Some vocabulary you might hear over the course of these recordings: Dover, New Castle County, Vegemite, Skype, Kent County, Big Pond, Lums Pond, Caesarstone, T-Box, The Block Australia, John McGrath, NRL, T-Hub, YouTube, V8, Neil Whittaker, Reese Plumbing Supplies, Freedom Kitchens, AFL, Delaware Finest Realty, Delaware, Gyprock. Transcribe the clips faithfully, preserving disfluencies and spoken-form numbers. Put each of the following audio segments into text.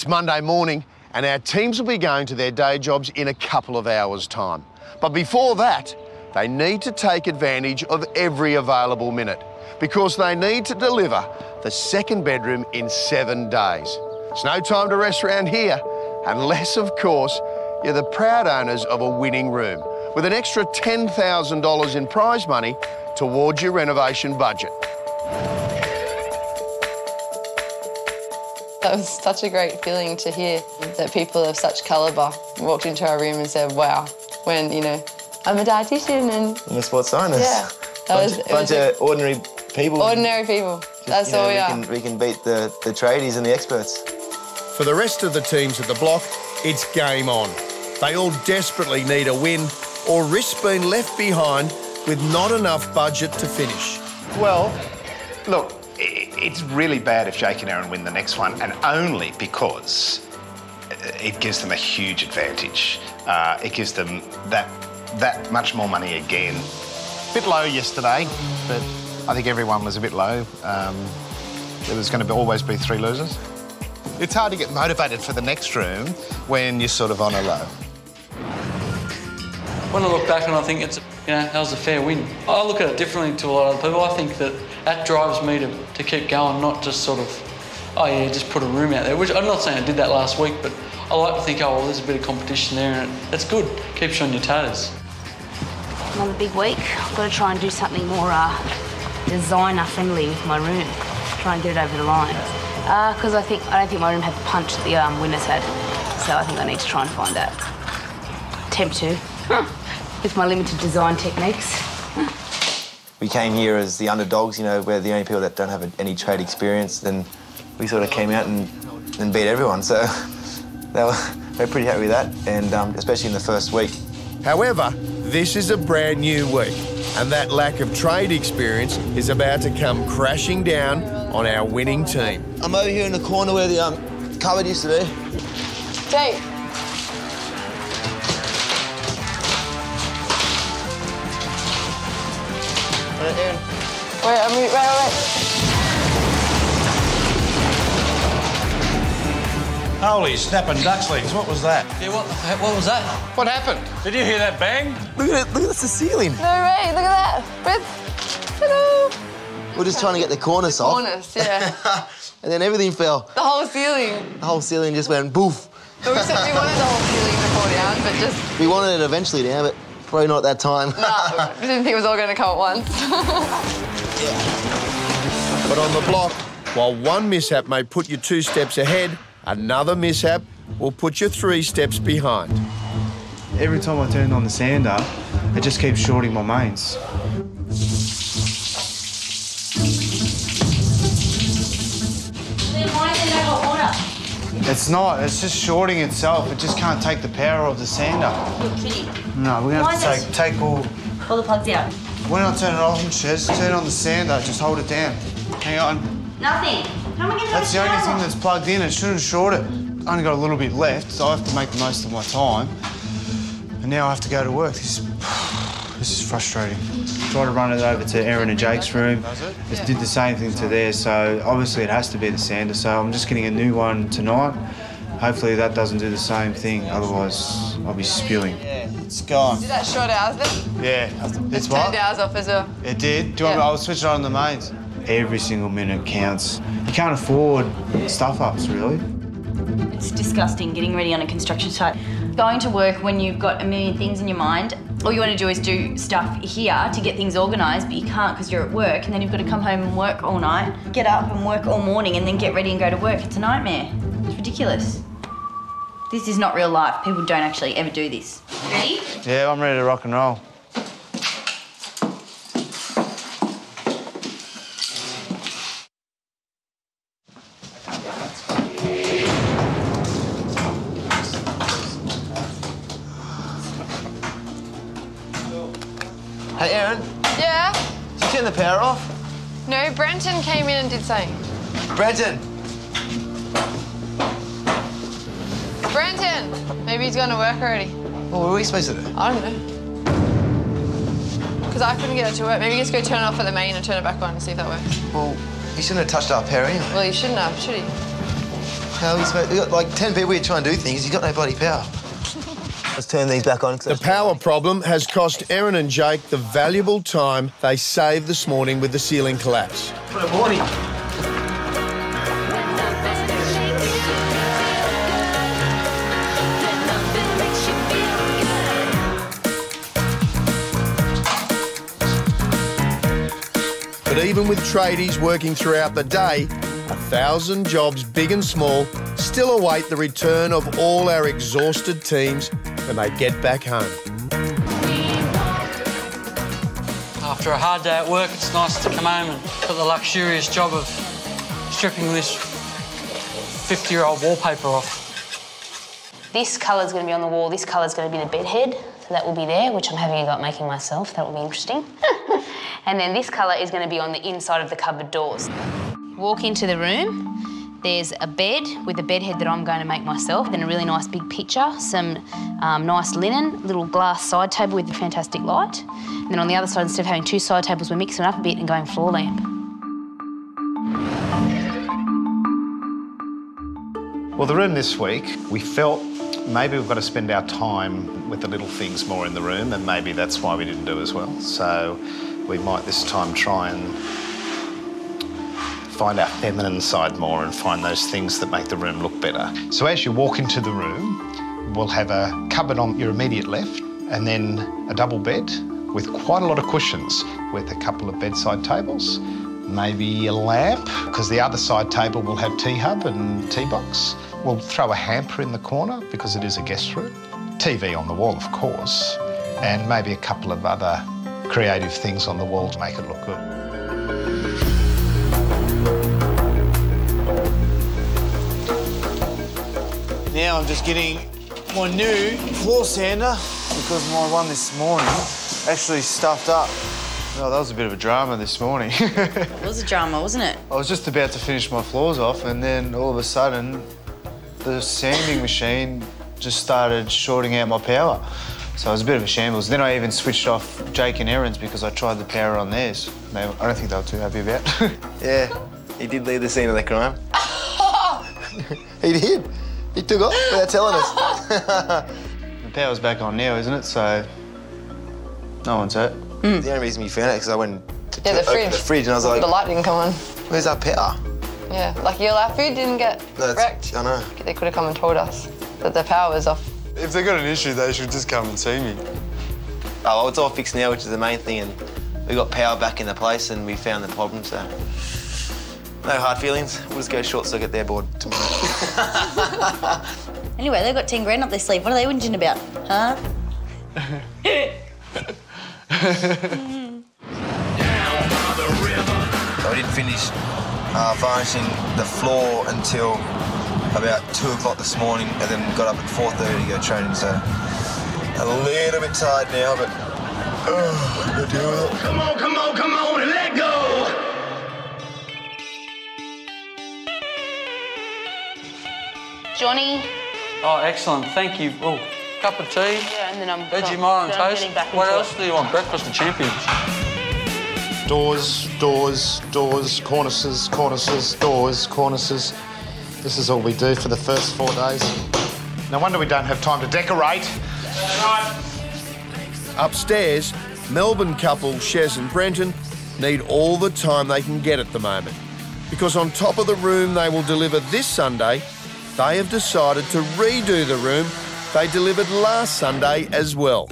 It's Monday morning and our teams will be going to their day jobs in a couple of hours' time. But before that, they need to take advantage of every available minute because they need to deliver the second bedroom in seven days. There's no time to rest around here, unless, of course, you're the proud owners of a winning room with an extra ten thousand dollars in prize money towards your renovation budget. That was such a great feeling to hear that people of such calibre walked into our room and said, wow, when, you know, I'm a dietitian and... I'm a sports scientist. Yeah. That bunch was, bunch was of ordinary people. Ordinary people. Just, That's you know, all we, we are. Can, we can beat the, the tradies and the experts. For the rest of the teams at the Block, it's game on. They all desperately need a win or risk being left behind with not enough budget to finish. Well, look, it's really bad if Jake and Aaron win the next one, and only because it gives them a huge advantage. Uh, it gives them that, that much more money again. A bit low yesterday, but I think everyone was a bit low. Um, there was going to be, always be three losers. It's hard to get motivated for the next room when you're sort of on a low. When I look back and I think it's, you know, that was a fair win. I look at it differently to a lot of people. I think that that drives me to, to keep going, not just sort of, oh yeah, just put a room out there, which I'm not saying I did that last week, but I like to think, oh, well, there's a bit of competition there and that's good, keeps you on your toes. Another big week. I've got to try and do something more uh, designer-friendly with my room, try and get it over the line. Because uh, I think I don't think my room had the punch that the um, winners had, so I think I need to try and find that. Attempt to, huh. with my limited design techniques. We came here as the underdogs, you know, we're the only people that don't have any trade experience, then we sort of came out and, and beat everyone, so they were, they were pretty happy with that, and um, especially in the first week. However, this is a brand new week, and that lack of trade experience is about to come crashing down on our winning team. I'm over here in the corner where the um, cupboard used to be. Jake. Right there. Wait, I'm right, right, right. Holy snapping duck's legs, what was that? Yeah, what, what was that? What happened? Did you hear that bang? Look at it, look at this, the ceiling. No way, look at that. Breath. Hello. We're just trying to get the cornice the off. Cornice, yeah. And then everything fell. The whole ceiling. The whole ceiling just went boof. So we wanted the whole ceiling to fall down, but just... We wanted it eventually down, but probably not that time. No, we didn't think it was all going to come at once. Yeah. But on the Block, while one mishap may put you two steps ahead, another mishap will put you three steps behind. Every time I turn on the sander, it just keeps shorting my mains. It's not, it's just shorting itself. It just can't take the power of the sander. You're kidding. No, we're going to have to take, take all... All the plugs out. When I turn it off, just turn on the sander, just hold it down. Hang on. Nothing. How am I going to turn it off? That's the only thing that's plugged in. It shouldn't short it. I've only got a little bit left, so I have to make the most of my time. And now I have to go to work. This is, this is frustrating. Try to run it over to Aaron and Jake's room. It did the same thing to theirs, so obviously it has to be the sander, so I'm just getting a new one tonight. Hopefully that doesn't do the same thing, otherwise I'll be spewing. Yeah, it's gone. Did that short ours then? Yeah. It's what? It turned ours off as well. It did? Do you yeah. want me? I'll switch it on the mains. Every single minute counts. You can't afford stuff-ups, really. It's disgusting getting ready on a construction site. Going to work when you've got a million things in your mind, all you want to do is do stuff here to get things organised, but you can't because you're at work, and then you've got to come home and work all night, get up and work all morning, and then get ready and go to work. It's a nightmare. It's ridiculous. This is not real life. People don't actually ever do this. Ready? Yeah, I'm ready to rock and roll. Hey, Aaron. Yeah? Did you turn the power off? No, Brenton came in and did something. Brenton! Brenton! Maybe he's gone to work already. Well, what were we supposed to do? I don't know. Because I couldn't get it to work. Maybe just go turn it off at the main and turn it back on and see if that works. Well, he shouldn't have touched our power anyway. Well, he shouldn't have, should he? How he's got like ten people here trying to do things. He's got no bloody power. Let's turn these back on. The power problem has cost Erin and Jake the valuable time they saved this morning with the ceiling collapse. What a morning! But even with tradies working throughout the day, a thousand jobs, big and small, still await the return of all our exhausted teams when they get back home. After a hard day at work, it's nice to come home and put the luxurious job of stripping this fifty-year-old wallpaper off. This colour's going to be on the wall, this colour's going to be the bed head, so that will be there, which I'm having a go at making myself. That will be interesting. And then this colour is going to be on the inside of the cupboard doors. Walk into the room, there's a bed with a bed head that I'm going to make myself, then a really nice big picture, some um, nice linen, little glass side table with a fantastic light. And then on the other side, instead of having two side tables, we're mixing up a bit and going floor lamp. Well, the room this week, we felt maybe we've got to spend our time with the little things more in the room, and maybe that's why we didn't do as well. So we might this time try and find our feminine side more and find those things that make the room look better. So as you walk into the room, we'll have a cupboard on your immediate left and then a double bed with quite a lot of cushions with a couple of bedside tables, maybe a lamp, because the other side table will have T-Hub and T-Box. We'll throw a hamper in the corner because it is a guest room. T V on the wall, of course, and maybe a couple of other creative things on the wall to make it look good. Now I'm just getting my new floor sander because my one this morning actually stuffed up. Oh, that was a bit of a drama this morning. It was a drama, wasn't it? I was just about to finish my floors off and then all of a sudden the sanding machine just started shorting out my power. So it was a bit of a shambles. Then I even switched off Jake and Erin's because I tried the power on theirs. They, I don't think they were too happy about it. Yeah, he did leave the scene of the crime. He did. He took off without telling us. The power's back on now, isn't it? So no one's hurt. Mm. The only reason we found it because I went to yeah, the, fridge. the fridge and I was like, the light didn't come on. Where's our power? Yeah, like your our food didn't get no, wrecked. I know. They could have come and told us that the power was off. If they got an issue, they should just come and see me. Oh, well, it's all fixed now, which is the main thing, and we got power back in the place and we found the problem, so. No hard feelings. We'll just go short circuit their board tomorrow. Anyway, they've got ten grand up their sleeve. What are they whinging about, huh? So we didn't finish uh, varnishing the floor until about two o'clock this morning, and then got up at four thirty to go training, so a little bit tired now, but oh, good deal. Come on, come on, come on and let go! Johnny. Oh, excellent. Thank you. Oh, cup of tea. Yeah, and then I'm Vegemite on toast. What else do you want? Breakfast of champions. Doors, doors, doors, cornices, cornices, doors, cornices. This is all we do for the first four days. No wonder we don't have time to decorate. Right. Upstairs, Melbourne couple Shez and Brenton need all the time they can get at the moment, because on top of the room they will deliver this Sunday, they have decided to redo the room they delivered last Sunday as well.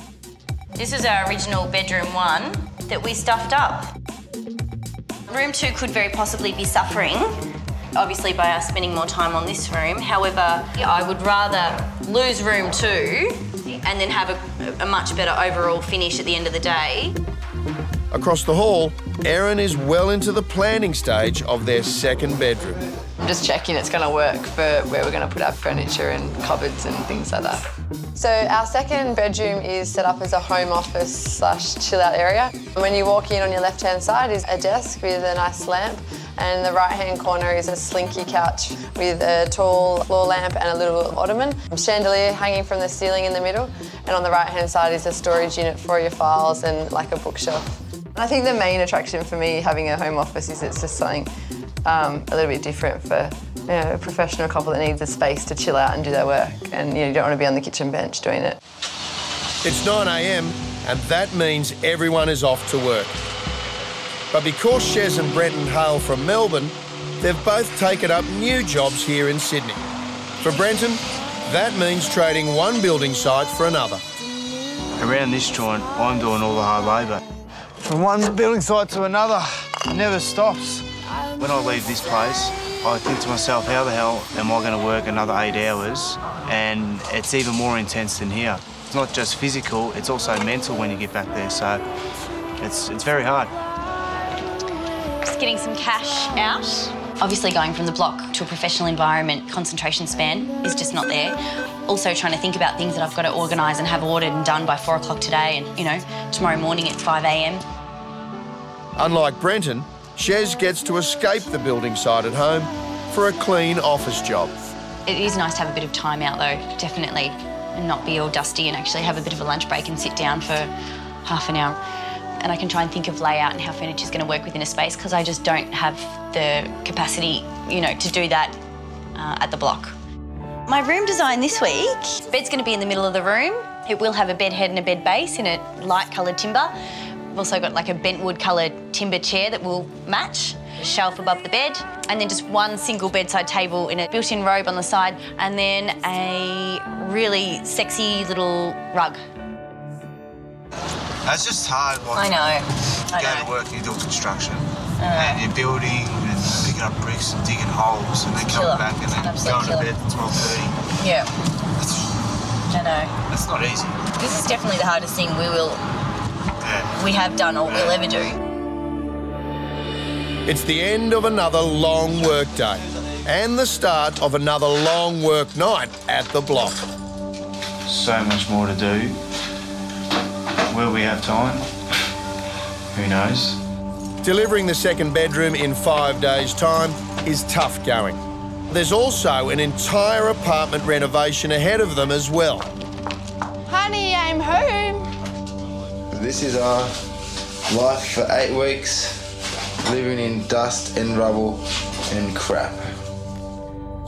This is our original bedroom one that we stuffed up. Room two could very possibly be suffering, obviously, by us spending more time on this room. However, I would rather lose room two and then have a, a much better overall finish at the end of the day. Across the hall, Erin is well into the planning stage of their second bedroom. I'm just checking it's going to work for where we're going to put our furniture and cupboards and things like that. So our second bedroom is set up as a home office slash chill out area. When you walk in, on your left hand side is a desk with a nice lamp, and the right hand corner is a slinky couch with a tall floor lamp and a little ottoman. A chandelier hanging from the ceiling in the middle, and on the right hand side is a storage unit for your files and like a bookshelf. I think the main attraction for me having a home office is it's just something um, a little bit different for, you know, a professional couple that needs the space to chill out and do their work, and you know, you don't want to be on the kitchen bench doing it. It's nine A M and that means everyone is off to work. But because Shez and Brenton hail from Melbourne, they've both taken up new jobs here in Sydney. For Brenton, that means trading one building site for another. Around this joint, I'm doing all the hard labour. From one building site to another, it never stops. When I leave this place, I think to myself, how the hell am I going to work another eight hours? And it's even more intense than here. It's not just physical, it's also mental when you get back there, so it's, it's very hard. Just getting some cash out. Obviously going from the block to a professional environment, concentration span is just not there. Also trying to think about things that I've got to organise and have ordered and done by four o'clock today and, you know, tomorrow morning at five A M. Unlike Brenton, Shez gets to escape the building site at home for a clean office job. It is nice to have a bit of time out though, definitely, and not be all dusty and actually have a bit of a lunch break and sit down for half an hour. And I can try and think of layout and how furniture's going to work within a space because I just don't have the capacity, you know, to do that uh, at the block. My room design this week, bed's going to be in the middle of the room. It will have a bed head and a bed base in a light coloured timber. We've also got like a bentwood coloured timber chair that will match, a shelf above the bed, and then just one single bedside table in a built-in robe on the side, and then a really sexy little rug. It's just hard, like, I know. You go I know. to work and you do construction. And you're building and picking up bricks and digging holes and then coming back and then Absolutely going killer. to bed at twelve thirty. Yeah. That's, I know. That's not easy. This is definitely the hardest thing we will... Yeah. We have done or yeah. we'll ever do. It's the end of another long work day and the start of another long work night at the block. So much more to do. Will we have time? Who knows? Delivering the second bedroom in five days' time is tough going. There's also an entire apartment renovation ahead of them as well. Honey, I'm home. This is our life for eight weeks, living in dust and rubble and crap.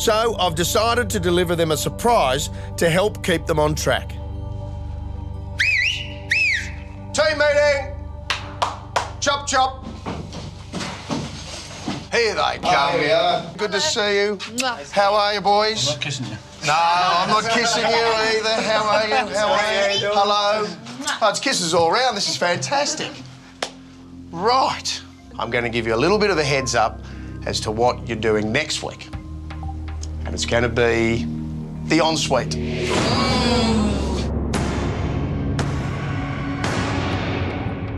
So I've decided to deliver them a surprise to help keep them on track. Team meeting! Chop, chop. Here they come. Oh, here we are. Good to see you. How are you, boys? I'm not kissing you. No, I'm not kissing you either. How are you? How are you? Hello. Oh, it's kisses all round. This is fantastic. Right. I'm going to give you a little bit of a heads up as to what you're doing next week. And it's going to be the ensuite.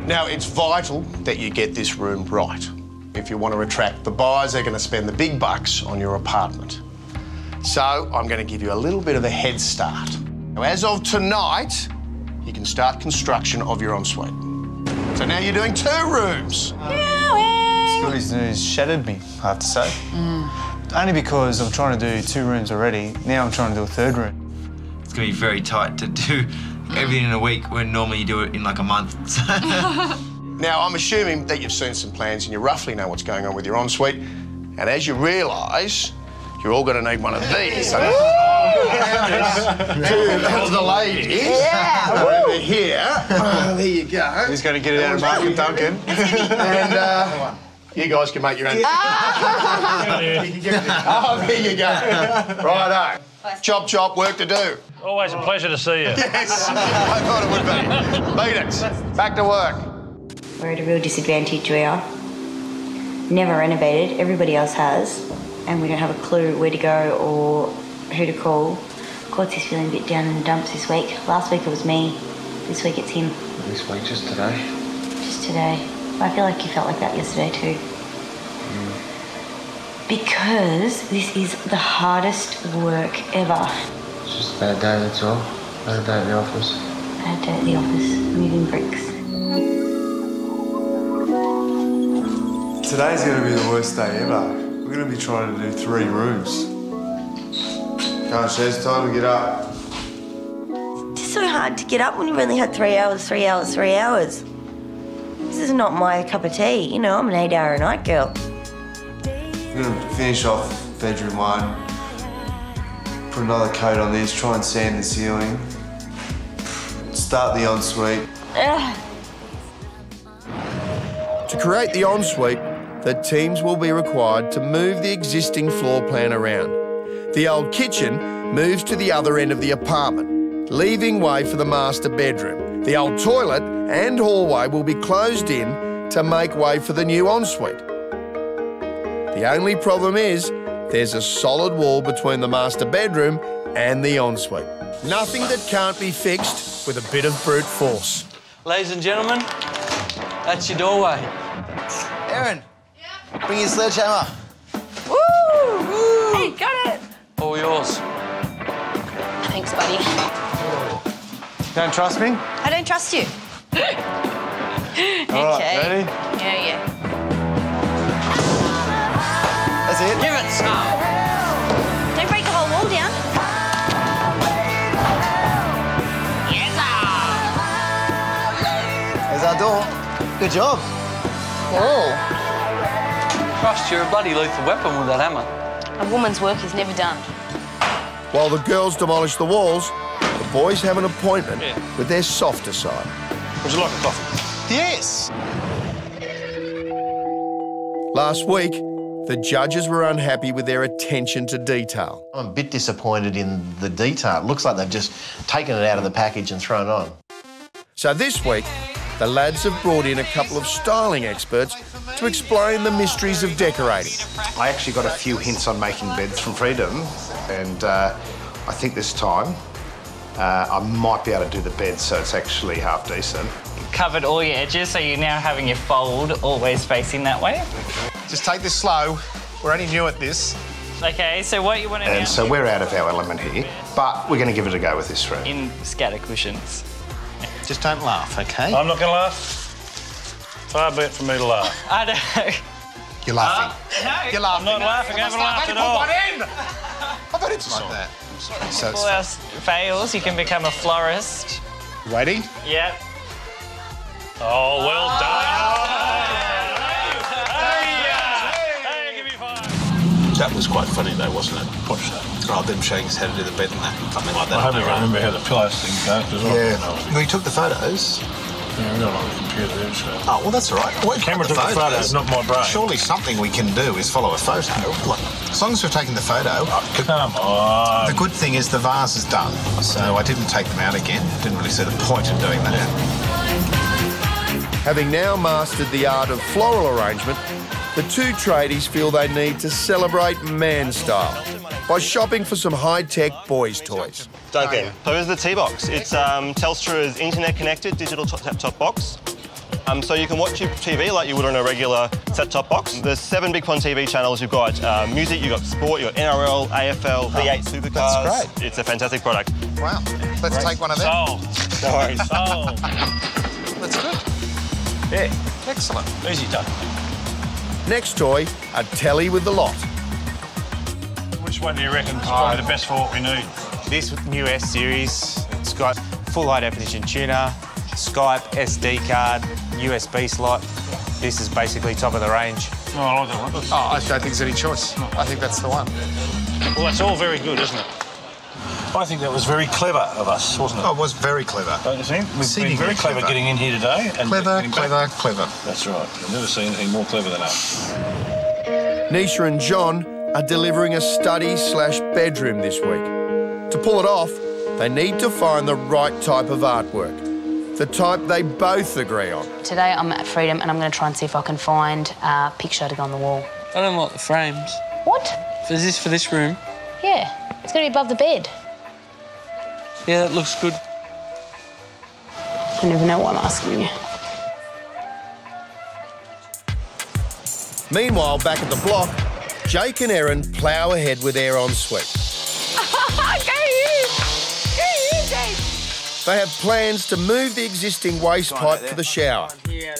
Now, it's vital that you get this room right. If you want to attract the buyers, they're going to spend the big bucks on your apartment. So I'm going to give you a little bit of a head start. Now, as of tonight, you can start construction of your ensuite. So now you're doing two rooms. Scotty's news shattered me, I have to say. Mm. Only because I'm trying to do two rooms already. Now I'm trying to do a third room. It's going to be very tight to do everything in a week when normally you do it in like a month. Now, I'm assuming that you've seen some plans and you roughly know what's going on with your ensuite. And as you realise, you're all going to need one of these. So to the ladies. Yeah. Over here. Oh, there you go. He's going to get it out of Mark and Duncan. And uh, you guys can make your own. Oh, there you go. Righto. Chop, chop, work to do. Always a pleasure to see you. Yes, I thought it would be. Beat it. Back to work. We're at a real disadvantage, we are. Never renovated, everybody else has, and we don't have a clue where to go or who to call. Corty's feeling a bit down in the dumps this week. Last week it was me, this week it's him. This week, just today? Just today. I feel like you felt like that yesterday too. Mm. Because this is the hardest work ever. It's just a bad day, that's all. Bad day at the office. Bad day at the office, moving bricks. Today's going to be the worst day ever. We're going to be trying to do three rooms. Come on, Shez, time to get up. It's just so hard to get up when you've only had three hours, three hours, three hours. This is not my cup of tea. You know, I'm an eight hour a night girl. I'm going to finish off bedroom one, put another coat on this, try and sand the ceiling, start the ensuite. To create the ensuite, the teams will be required to move the existing floor plan around. The old kitchen moves to the other end of the apartment, leaving way for the master bedroom. The old toilet and hallway will be closed in to make way for the new ensuite. The only problem is there's a solid wall between the master bedroom and the ensuite. Nothing that can't be fixed with a bit of brute force. Ladies and gentlemen, that's your doorway. Erin, yeah. Bring your sledgehammer. Woo! Woo! Hey, got it! All yours. Thanks, buddy. Don't trust me? I don't trust you. All okay. Right, ready? Yeah, yeah. That's it. Give it some. Don't break the whole wall down. Yes, sir. There's our door. Good job. Oh. Trust, you're a bloody lethal weapon with that hammer. A woman's work is never done. While the girls demolish the walls, the boys have an appointment yeah. with their softer side. Would you like a coffee? Yes! Last week, the judges were unhappy with their attention to detail. I'm a bit disappointed in the detail. It looks like they've just taken it out of the package and thrown on. So this week, the lads have brought in a couple of styling experts to explain the mysteries of decorating. I actually got a few hints on making beds from Freedom, and uh, I think this time uh, I might be able to do the bed so it's actually half decent. Covered all your edges, so you're now having your fold always facing that way. Just take this slow. We're only new at this. Okay, so what you want to do... And so we're out of our element here, but we're going to give it a go with this room. In scatter cushions. Just don't laugh, OK? I'm not going to laugh. It's hard for me to laugh. I know. You're laughing. Uh, no. You're laughing. I'm not laughing. I haven't laughed at all. I thought it was like that. I'm sorry. So if all else fails, you can become a florist. Ready? Yep. Oh, well oh. done. Hey, hey, hey, hey, give me five. That was quite funny, though, wasn't it? Watch that. Oh, them showing us how to do the bed and that, something like that. I hope I remember how the pillows thing goes as well. Yeah, we took the photos. Yeah, we got on the computer there, so... Oh, well, that's all right. Well, the camera took the photos, not my brain. Surely something we can do is follow a photo. Look, as long as we're taking the photo... Oh, the, come on! The good thing is the vase is done, so I didn't take them out again. Didn't really see the point of doing that. Having now mastered the art of floral arrangement, the two tradies feel they need to celebrate man-style by shopping for some high-tech boys' toys. Don't care. So here's the T-Box. It's um, Telstra's internet-connected digital set-top box. Um, so you can watch your T V like you would on a regular set-top box. There's seven Big Pond T V channels. You've got uh, music, you've got sport, you've got N R L, A F L, V eight supercars. That's great. It's a fantastic product. Wow. Let's great. Take one of them. Sold. No worries. Sold. That's good. Yeah. Excellent. Easy done. Next toy, a telly with the lot. Which one do you reckon is probably oh. the best for what we need? This new S series, it's got full high definition tuner, Skype, S D card, U S B slot. This is basically top of the range. Oh, I like that one. Oh, I don't think there's any choice. I think that's the one. Well, that's all very good, isn't it? I think that was very clever of us, wasn't it? Oh, it was very clever. Don't you think? We've been very clever, clever getting in here today. And clever, clever, clever. That's right. I've never seen anything more clever than us. Nisha and John are delivering a study slash bedroom this week. To pull it off, they need to find the right type of artwork, the type they both agree on. Today I'm at Freedom and I'm going to try and see if I can find a picture to go on the wall. I don't like the frames. What? Is this for this room? Yeah. It's going to be above the bed. Yeah, that looks good. I never know what I'm asking you. Meanwhile, back at the block, Jake and Erin plough ahead with their ensuite. Go you! Go you, Jake! They have plans to move the existing waste pipe for the shower,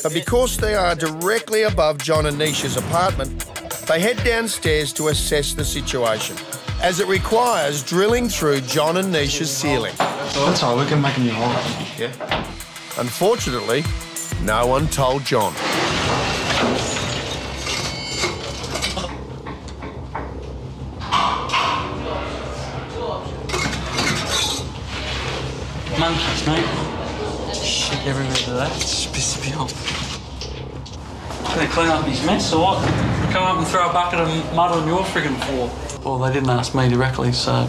but because they are directly above John and Nisha's apartment, they head downstairs to assess the situation, as it requires drilling through John and Nisha's ceiling. That's all, we can make a new hole. Yeah. Unfortunately, no one told John. monkeys, mate. Shit everywhere to that. It's pissed me off. Gonna clean up his mess or what? Come up and throw a bucket of mud on your friggin' floor. Well, they didn't ask me directly, so,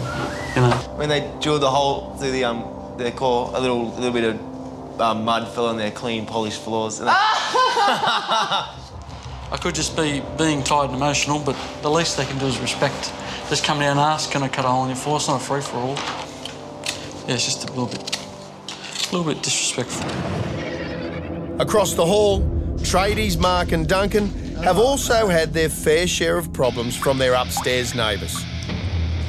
you know. When they drilled the hole through the, um, their core, a little, little bit of um, mud fell on their clean, polished floors. And they... I could just be being tired and emotional, but the least they can do is respect. Just come down and ask, can I cut a hole in your floor? It's not a free-for-all. Yeah, it's just a little bit, a little bit disrespectful. Across the hall, tradies Mark and Duncan have also had their fair share of problems from their upstairs neighbours.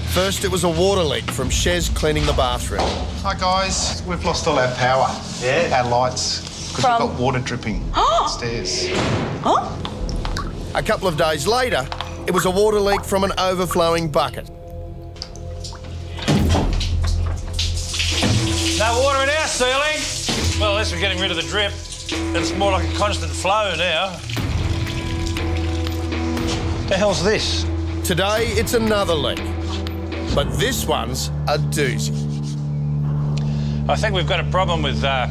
First, it was a water leak from Shez cleaning the bathroom. Hi, guys. We've lost all our power. Yeah. Our lights. Because from... we've got water dripping upstairs. Huh? A couple of days later, it was a water leak from an overflowing bucket. No water in our ceiling. Well, unless we're getting rid of the drip. It's more like a constant flow now. The hell's this? Today, it's another leak, but this one's a doozy. I think we've got a problem with uh,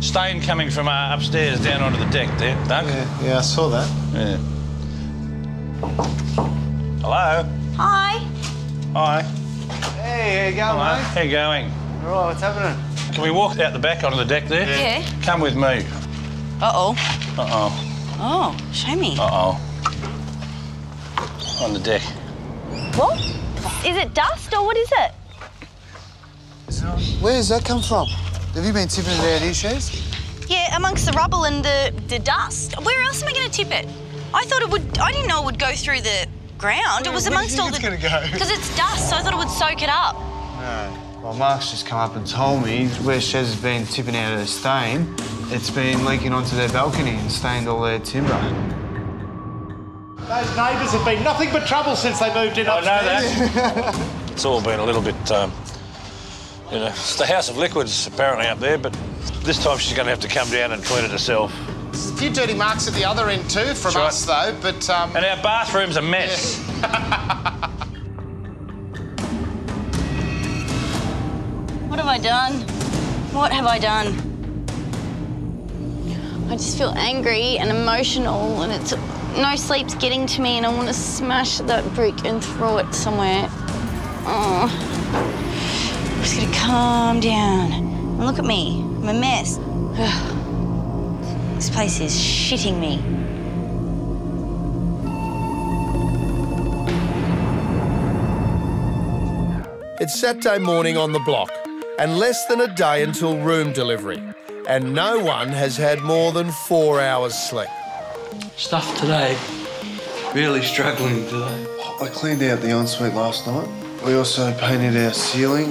stain coming from uh, upstairs down onto the deck there, Doug. Yeah, yeah, I saw that. Yeah. Hello? Hi. Hi. Hey, how you going, Hello. mate? How you going? All right, what's happening? Can we walk out the back onto the deck there? Yeah. yeah. Come with me. Uh-oh. Uh-oh. Oh, show me. Uh-oh. On the deck. What? Is it dust or what is it? Where does that come from? Have you been tipping it out here, Shez? Yeah, amongst the rubble and the, the dust. Where else am I going to tip it? I thought it would... I didn't know it would go through the ground. Where, it was amongst all the... Where do you think it's going to go? Because it's dust, so I thought it would soak it up. No. Well, Mark's just come up and told me where Shez has been tipping out her stain, it's been leaking onto their balcony and stained all their timber. Those neighbours have been nothing but trouble since they moved in I upstairs. I know that. It's all been a little bit, um, you know, it's the house of liquids apparently up there, but this time she's going to have to come down and clean it herself. There's a few dirty marks at the other end too from right. us though, but... Um... And our bathroom's a mess. Yeah. What have I done? What have I done? I just feel angry and emotional and it's... No sleep's getting to me and I want to smash that brick and throw it somewhere. Oh, I'm just going to calm down and look at me. I'm a mess. This place is shitting me. It's Saturday morning on the block and less than a day until room delivery and no one has had more than four hours sleep. Stuff today. Really struggling today. I cleaned out the ensuite last night. We also painted our ceiling,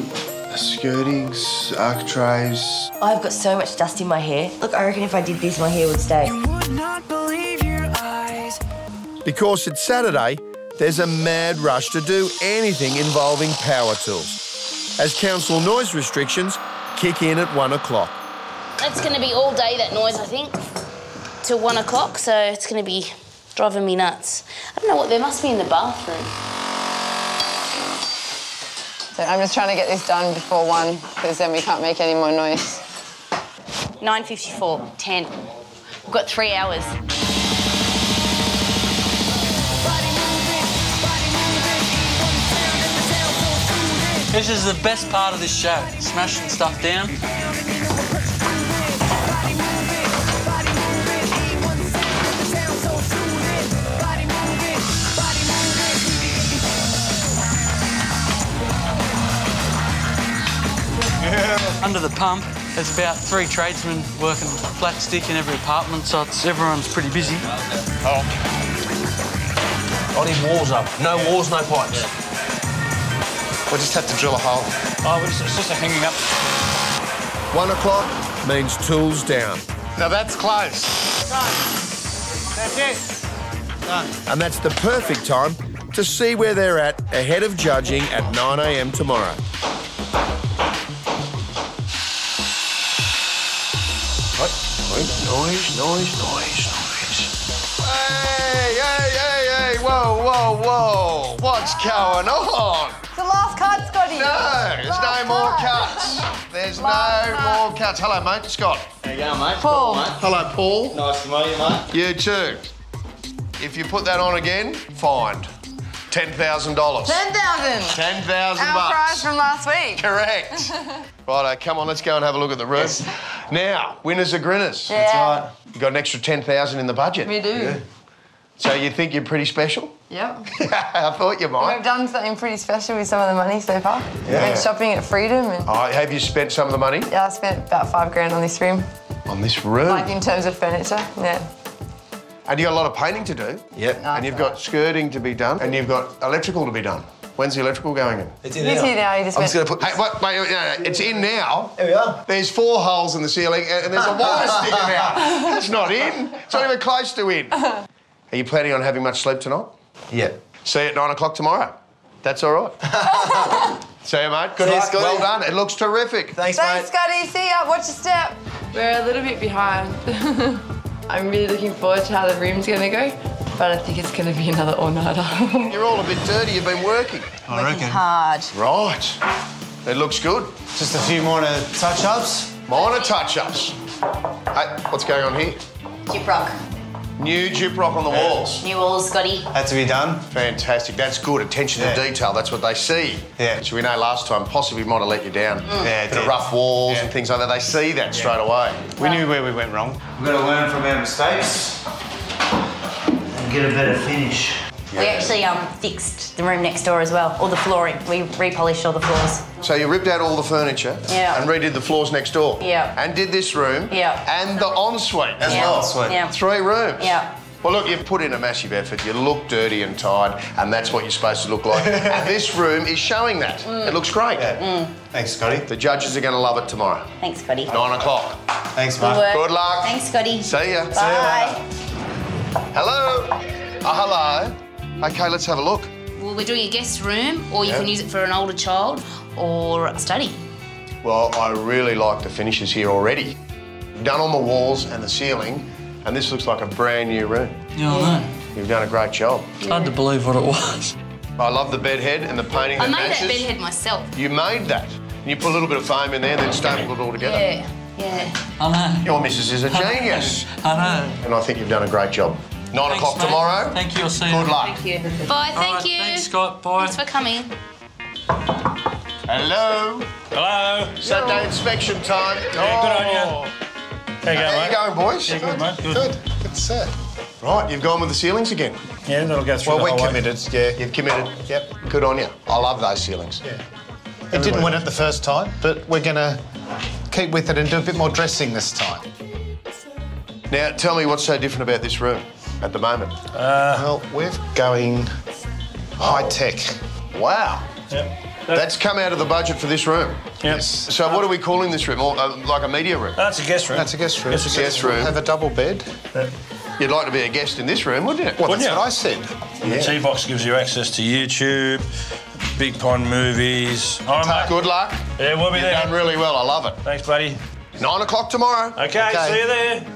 our skirtings, architraves. I've got so much dust in my hair. Look, I reckon if I did this, my hair would stay. You would not believe your eyes. Because it's Saturday, there's a mad rush to do anything involving power tools, as council noise restrictions kick in at one o'clock. That's going to be all day, that noise, I think. Till one o'clock, so it's going to be driving me nuts. I don't know what, there must be in the bathroom. So I'm just trying to get this done before one, because then we can't make any more noise. nine fifty-four, ten. We've got three hours. This is the best part of this show, smashing stuff down. Under the pump, there's about three tradesmen working flat stick in every apartment, so it's, everyone's pretty busy. Oh. I need walls up. No walls, no pipes. Yeah. We'll just have to drill a hole. Oh, it's just a hanging up. One o'clock means tools down. Now that's close. Done. That's it. Done. And that's the perfect time to see where they're at ahead of judging at nine a m tomorrow. Noise, noise, noise, noise. Hey, hey, hey, hey, whoa, whoa, whoa. What's going on? It's the last cut, Scotty. No, there's no more cuts. There's Love no up. more cuts. Hello, mate. Scott. How you going, mate? Paul. Paul mate. Hello, Paul. Nice to meet you, mate. You too. If you put that on again, fined. ten thousand dollars. ten thousand dollars. ten thousand dollars. Our prize from last week. Correct. Righto, come on, let's go and have a look at the room. Yes. Now, winners are grinners. Yeah. That's right. You've got an extra ten thousand dollars in the budget. We do. Yeah. So you think you're pretty special? Yep. I thought you might. We've done something pretty special with some of the money so far. Yeah. We've been shopping at Freedom. And oh, have you spent some of the money? Yeah, I spent about five grand on this room. On this room? Like in terms of furniture, yeah. And you've got a lot of painting to do. Yep. No, and you've got right. skirting to be done. And you've got electrical to be done. When's the electrical going in? It's in it's now. It's in now, you just I'm went... just going to put... Hey, wait, wait, no, no, it's in now. There we are. There's four holes in the ceiling and there's a wire sticking out. That's not in. It's not even close to in. Are you planning on having much sleep tonight? Yeah. See you at nine o'clock tomorrow. That's all right. See you, mate. Good See luck. Scotty. Well done. It looks terrific. Thanks, Thanks mate. Scotty. See ya. Watch your step. We're a little bit behind. I'm really looking forward to how the room's going to go, but I think it's going to be another all-nighter. You're all a bit dirty. You've been working. I working reckon. hard. Right. It looks good. Just a few minor touch-ups. Minor touch-ups. Hey, what's going on here? Chip rock. New gyprock on the yeah. walls. New walls, Scotty. Had to be done. Fantastic. That's good. Attention yeah. to detail. That's what they see. Yeah. So we know last time possibly might have let you down. Mm. Yeah, the rough walls yeah. and things like that. They see that yeah. straight away. Right. We knew where we went wrong. We've got to learn from our mistakes and get a better finish. Yeah. We actually um, fixed the room next door as well, all the flooring. We repolished all the floors. So you ripped out all the furniture yeah. and redid the floors next door. Yeah. And did this room. Yeah. And the ensuite as yeah. well. Ensuite. Yeah. Three rooms. Yeah. Well, look, you've put in a massive effort. You look dirty and tired, and that's what you're supposed to look like. And this room is showing that. Mm. It looks great. Yeah. Mm. Thanks, Scotty. The judges are going to love it tomorrow. Thanks, Scotty. Nine o'clock. Thanks, mate. Good luck. Thanks, Scotty. See ya. Bye. See ya. Hello. Oh, hello. Okay, let's have a look. Well, we're doing a guest room, or you yeah. can use it for an older child or a study. Well, I really like the finishes here already. Done on the walls and the ceiling, and this looks like a brand new room. Yeah, I know. You've done a great job. Yeah. Hard to believe what it was. I love the bed head and the painting. I that made matches. that bed head myself. You made that. And you put a little bit of foam in there, then stapled it all together. Yeah, yeah. I know. Your missus is a genius. I know. And I think you've done a great job. Nine o'clock tomorrow. Thank you. I'll see you. Good luck. Thank you. Bye. Thank you. Thanks, Scott. Bye. Thanks for coming. Hello. Hello. Saturday inspection time. Yeah, good on you. How you going, mate? How you going, boys? Yeah, good, mate. Good. Good set. Right, you've gone with the ceilings again. Yeah, that'll go through the whole way. Well, we're committed. Yeah, you've committed. Yep. Good on you. I love those ceilings. Yeah. It didn't win it the first time, but we're going to keep with it and do a bit more dressing this time. Now, tell me what's so different about this room at the moment? Uh, well, we're going high-tech. Wow. Yep. That's come out of the budget for this room. Yep. Yes. So what are we calling this room? Or, uh, like a media room? That's a guest room. That's a guest room. It's a guest room. Have a double bed. Yep. You'd like to be a guest in this room, wouldn't you? Well, wouldn't that's you? what I said. Yeah. The T-Box gives you access to YouTube, Big Pond movies. Oh, mate. Good luck. Yeah, we'll be You've there. You've done really well. I love it. Thanks, buddy. Nine o'clock tomorrow. Okay, okay, see you there.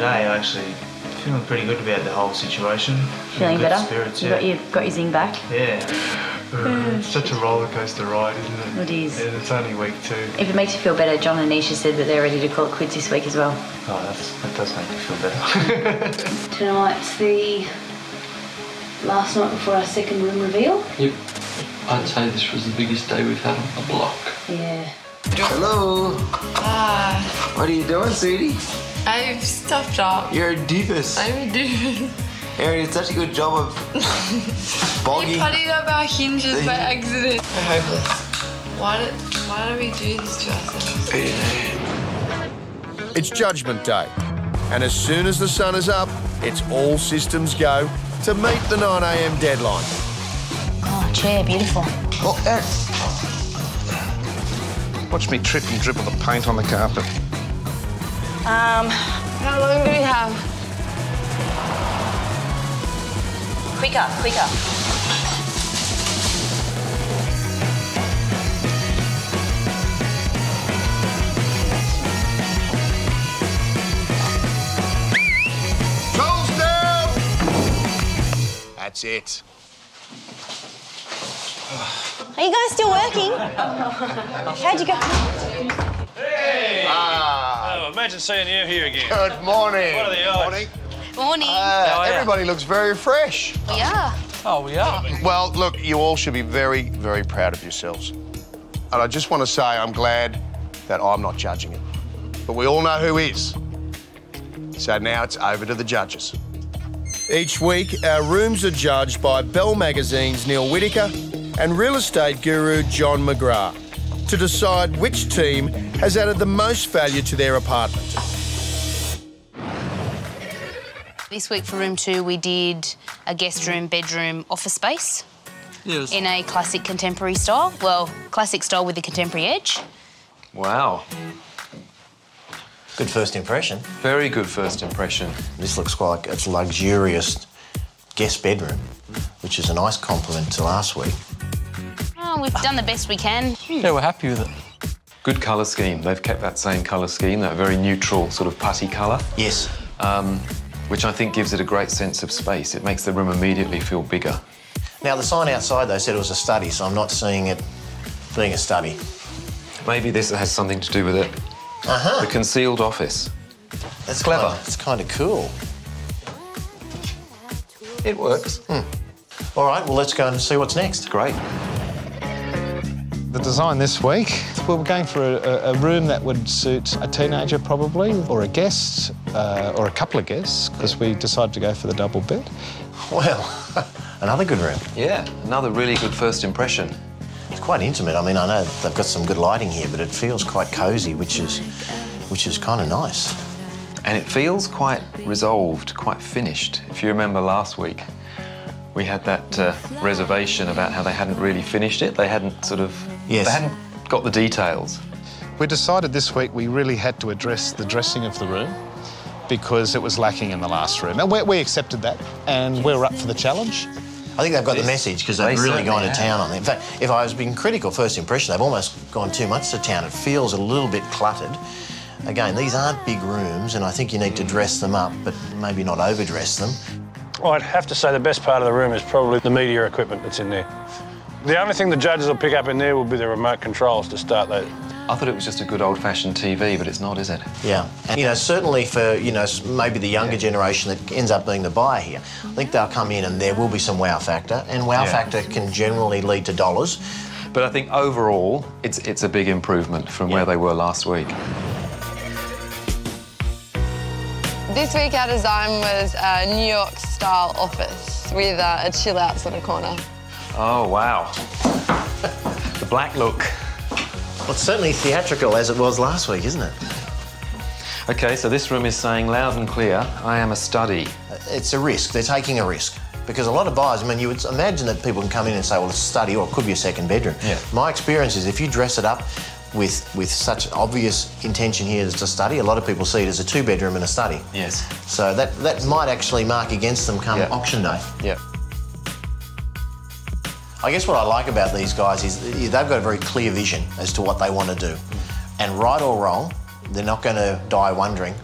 Today, I actually feeling pretty good about the whole situation. Feeling good better? Spirits, yeah. you got, you've got your zing back? Yeah. It's such a roller coaster ride, isn't it? It is. And it's only week two. If it makes you feel better, John and Nisha said that they're ready to call it quits this week as well. Oh, that's, that does make me feel better. Tonight's the last night before our second room reveal. Yep. I'd say this was the biggest day we've had on the block. Yeah. Hello. Ah. What are you doing, sweetie? I've stuffed up. You're a doofus. I'm a doofus. Erin did such a good job of bogging. We putting up our hinges by accident. We're hopeless. Why do, why do we do this to ourselves? It's Judgment Day, and as soon as the sun is up, it's all systems go to meet the nine A M deadline. Oh, chair, beautiful. Oh, Erin. Watch me trip and dribble the paint on the carpet. Um, how long do we have? Quicker, quicker. Tools down! That's it. Are you guys still working? How'd you go? Hey! Ah. Oh, imagine seeing you here again. Good morning. What are the odds? Morning. Morning. Uh, everybody looks very fresh. We are. Oh, we are. Well, look, you all should be very, very proud of yourselves. And I just want to say I'm glad that I'm not judging it. But we all know who is. So now it's over to the judges. Each week, our rooms are judged by Bell Magazine's Neil Whittaker and real estate guru John McGrath to decide which team has added the most value to their apartment. This week for room two, we did a guest room, bedroom, office space. Yes. In a classic contemporary style. Well, classic style with a contemporary edge. Wow. Good first impression. Very good first impression. This looks like it's luxurious guest bedroom, which is a nice compliment to last week. Oh, we've done the best we can. Yeah, we're happy with it. Good colour scheme. They've kept that same colour scheme, that very neutral sort of putty colour. Yes. Um, which I think gives it a great sense of space. It makes the room immediately feel bigger. Now, the sign outside, though, said it was a study, so I'm not seeing it being a study. Maybe this has something to do with it. Uh-huh. The concealed office. That's clever. It's kind of cool. It works. Mm. All right, well, let's go and see what's next. Great. The design this week, well, we're going for a, a room that would suit a teenager probably, or a guest, uh, or a couple of guests, because we decided to go for the double bed. Well, another good room. Yeah, another really good first impression. It's quite intimate. I mean, I know they've got some good lighting here, but it feels quite cosy, which is, which is kind of nice. And it feels quite resolved, quite finished. If you remember last week, we had that uh, reservation about how they hadn't really finished it. They hadn't sort of... Yes. They hadn't got the details. We decided this week we really had to address the dressing of the room because it was lacking in the last room. And we, we accepted that and we were up for the challenge. I think they've got yes. the message because they've they really gone have. to town on it. In fact, if I was being critical, first impression, they've almost gone too much to town. It feels a little bit cluttered. Again, these aren't big rooms and I think you need to dress them up, but maybe not overdress them. Well, I'd have to say the best part of the room is probably the media equipment that's in there. The only thing the judges will pick up in there will be the remote controls to start that. I thought it was just a good old-fashioned T V, but it's not, is it? Yeah. And, you know, certainly for, you know, maybe the younger yeah. generation that ends up being the buyer here, I think they'll come in and there will be some wow factor, and wow yeah. factor can generally lead to dollars. But I think overall, it's, it's a big improvement from yeah. where they were last week. This week our design was a New York-style office with uh, a chill-out sort of corner. Oh, wow. The black look. Well, it's certainly theatrical as it was last week, isn't it? OK, so this room is saying loud and clear, I am a study. It's a risk. They're taking a risk. Because a lot of buyers, I mean, you would imagine that people can come in and say, well, it's a study or it could be a second bedroom. Yeah. My experience is if you dress it up, with with such obvious intention here as to study. A lot of people see it as a two-bedroom and a study. Yes. So that, that might actually mark against them come yeah. auction day. Yeah. I guess what I like about these guys is they've got a very clear vision as to what they want to do. And right or wrong, they're not going to die wondering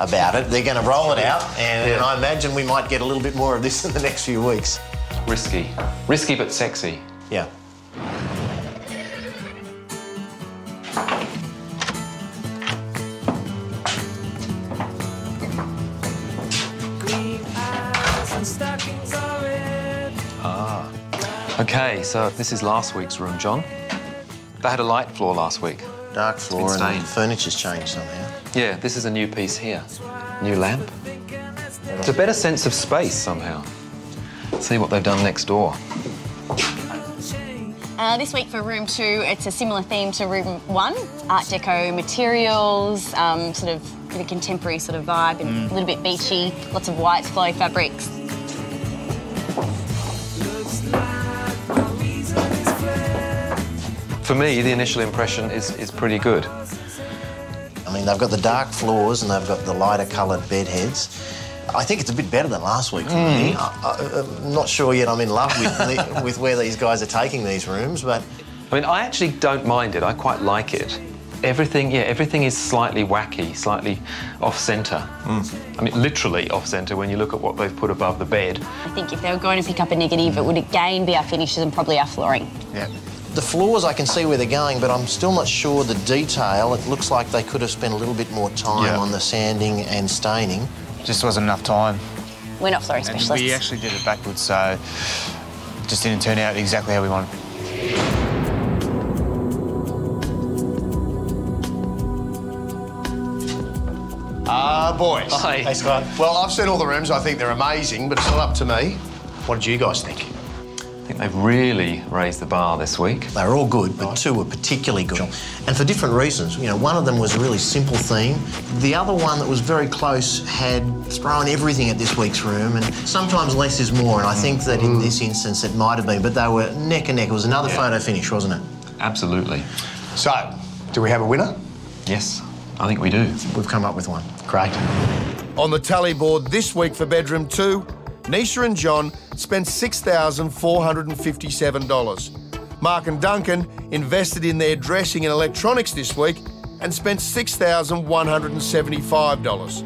about it. They're going to roll it out and, yeah. and I imagine we might get a little bit more of this in the next few weeks. Risky. Risky but sexy. Yeah. OK, so this is last week's room, John. They had a light floor last week. Dark floor and the furniture's changed somehow. Yeah, this is a new piece here. New lamp. It's a better sense of space somehow. Let's see what they've done next door. Uh, this week for room two, it's a similar theme to room one. Art deco materials, um, sort of with a contemporary sort of vibe and mm. a little bit beachy. Lots of whites, flowy fabrics. For me, the initial impression is, is pretty good. I mean, they've got the dark floors and they've got the lighter coloured bed heads. I think it's a bit better than last week for mm. me. I, I, I'm not sure yet I'm in love with, the, with where these guys are taking these rooms, but... I mean, I actually don't mind it. I quite like it. everything, yeah, everything is slightly wacky, slightly off-centre. Mm. I mean, literally off-centre when you look at what they've put above the bed. I think if they were going to pick up a negative, mm. it would again be our finishes and probably our flooring. Yeah. The floors, I can see where they're going, but I'm still not sure the detail. It looks like they could have spent a little bit more time yeah. on the sanding and staining. Just wasn't enough time. We're not flooring specialists. And we actually did it backwards, so it just didn't turn out exactly how we wanted. Ah, uh, boys. Hi. Thanks, Scott. Well, I've seen all the rooms. I think they're amazing, but it's not up to me. What did you guys think? I think they've really raised the bar this week. They were all good, but two were particularly good. And for different reasons. You know, one of them was a really simple theme. The other one that was very close had thrown everything at this week's room, and sometimes less is more, and I think that in this instance it might have been, but they were neck and neck. It was another yeah. photo finish, wasn't it? Absolutely. So, do we have a winner? Yes, I think we do. We've come up with one. Great. On the tally board this week for bedroom two, Nisha and John spent six thousand four hundred fifty-seven dollars. Mark and Duncan invested in their dressing and electronics this week and spent six thousand one hundred seventy-five dollars.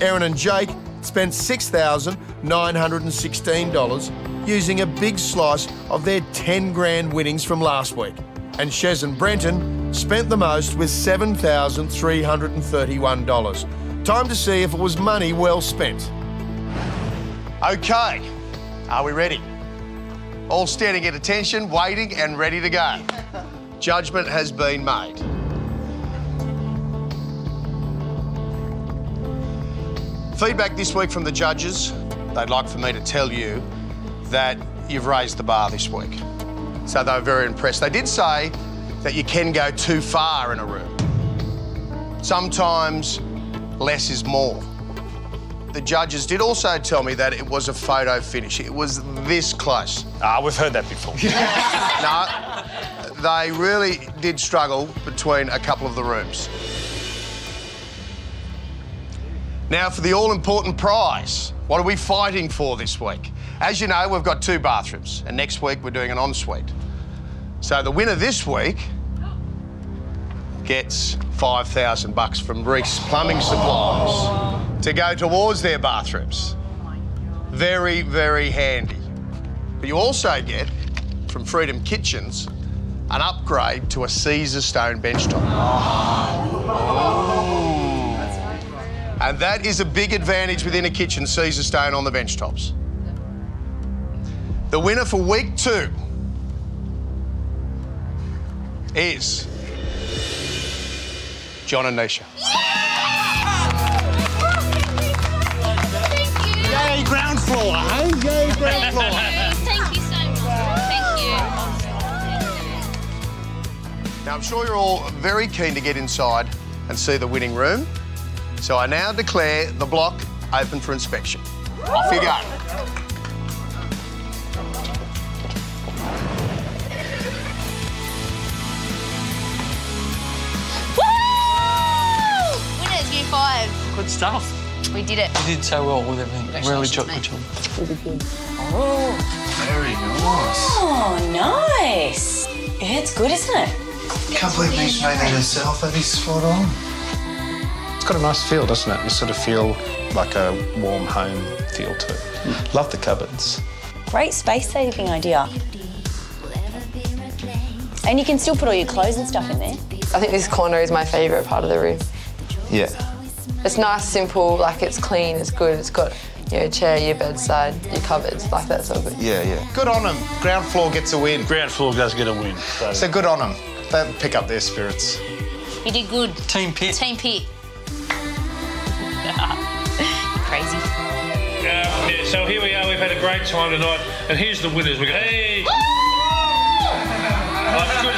Erin and Jake spent six thousand nine hundred sixteen dollars using a big slice of their ten grand winnings from last week. And Shez and Brenton spent the most with seven thousand three hundred thirty-one dollars. Time to see if it was money well spent. Okay, are we ready? All standing at attention, waiting and ready to go. Judgment has been made. Feedback this week from the judges. They'd like for me to tell you that you've raised the bar this week. So they were very impressed. They did say that you can go too far in a room. Sometimes less is more. The judges did also tell me that it was a photo finish. It was this close. Ah, we've heard that before. No, they really did struggle between a couple of the rooms. Now for the all-important prize. What are we fighting for this week? As you know, we've got two bathrooms, and next week we're doing an ensuite. So the winner this week gets five thousand bucks from Reese Plumbing Supplies. Oh. To go towards their bathrooms. Very, very handy. But you also get, from Freedom Kitchens, an upgrade to a Caesarstone benchtop. Oh. Oh. And that is a big advantage within a kitchen, Caesarstone on the benchtops. The winner for week two is John and Nisha. Yeah! Ground floor, hey? Yay, ground floor. Thank you so much. Thank you. Now, I'm sure you're all very keen to get inside and see the winning room. So I now declare the block open for inspection. Off you go. Woo! Winners, year five. Good stuff. We did it. You did so well with everything. Really chock the job. Oh, very nice. Oh, nice. Yeah, it's good, isn't it? Can't believe Nisha made that herself. That is spot on. It's got a nice feel, doesn't it? You sort of feel like a warm home feel to it. Mm. Love the cupboards. Great space-saving idea. And you can still put all your clothes and stuff in there. I think this corner is my favourite part of the room. Yeah. It's nice, simple, like it's clean, it's good, it's got your chair, your bedside, your cupboards, like that sort of thing. Yeah, yeah. Good on them. Ground floor gets a win. Ground floor does get a win. So, so good on them. They'll pick up their spirits. You did good. Team Pit. Team Pit. Crazy. Uh, yeah, so here we are, we've had a great time tonight, and here's the winners. We go, hey! Woo! That's good.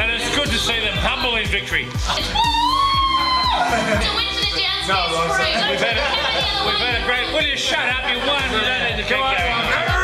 And it's good to see them humble in victory. It's a win for the downstairs no, crew. We've had a, we've had a great... Will you shut up? You won. You don't need to keep going.